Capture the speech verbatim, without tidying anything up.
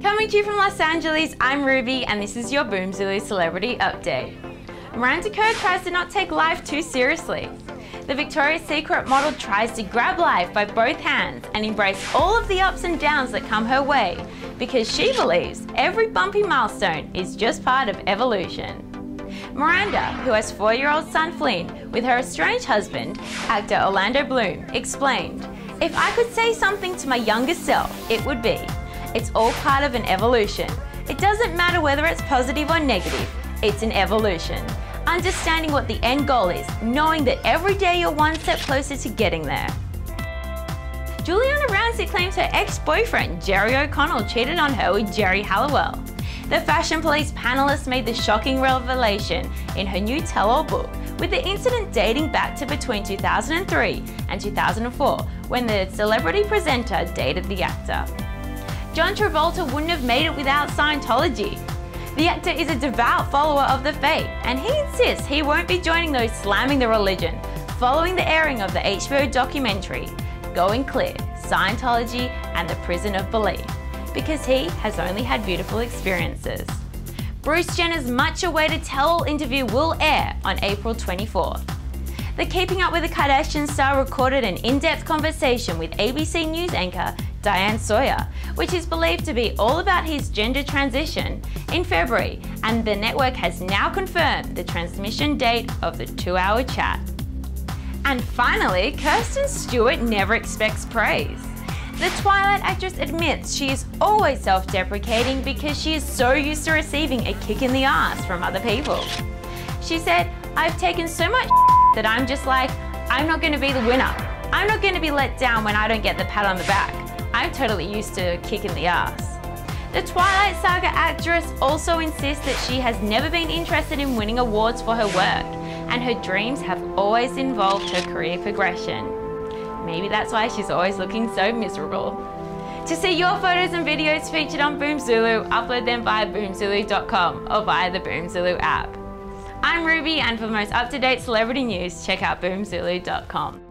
Coming to you from Los Angeles, I'm Ruby and this is your Boomzulu Celebrity Update. Miranda Kerr tries to not take life too seriously. The Victoria's Secret model tries to grab life by both hands and embrace all of the ups and downs that come her way because she believes every bumpy milestone is just part of evolution. Miranda, who has four-year-old son Flynn with her estranged husband, actor Orlando Bloom, explained, "If I could say something to my younger self, it would be, it's all part of an evolution. It doesn't matter whether it's positive or negative, it's an evolution. Understanding what the end goal is, knowing that every day you're one step closer to getting there." Giuliana Rancic claims her ex-boyfriend Jerry O'Connell cheated on her with Geri Halliwell. The Fashion Police panelist made the shocking revelation in her new tell-all book, with the incident dating back to between two thousand three and two thousand four, when the celebrity presenter dated the actor. John Travolta wouldn't have made it without Scientology. The actor is a devout follower of the faith, and he insists he won't be joining those slamming the religion, following the airing of the H B O documentary, Going Clear: Scientology and the Prison of Belief, because he has only had beautiful experiences. Bruce Jenner's much-awaited tell-all interview will air on April twenty-fourth. The Keeping Up with the Kardashians star recorded an in-depth conversation with A B C News anchor Diane Sawyer, which is believed to be all about his gender transition, in February, and the network has now confirmed the transmission date of the two-hour chat. And finally, Kristen Stewart never expects praise. The Twilight actress admits she is always self-deprecating because she is so used to receiving a kick in the ass from other people. She said, "I've taken so much that I'm just like, I'm not going to be the winner. I'm not going to be let down when I don't get the pat on the back. I'm totally used to kick in the ass." The Twilight Saga actress also insists that she has never been interested in winning awards for her work, and her dreams have always involved her career progression. Maybe that's why she's always looking so miserable. To see your photos and videos featured on Boomzulu, upload them via boomzulu dot com or via the Boomzulu app. I'm Ruby, and for the most up-to-date celebrity news, check out boomzulu dot com.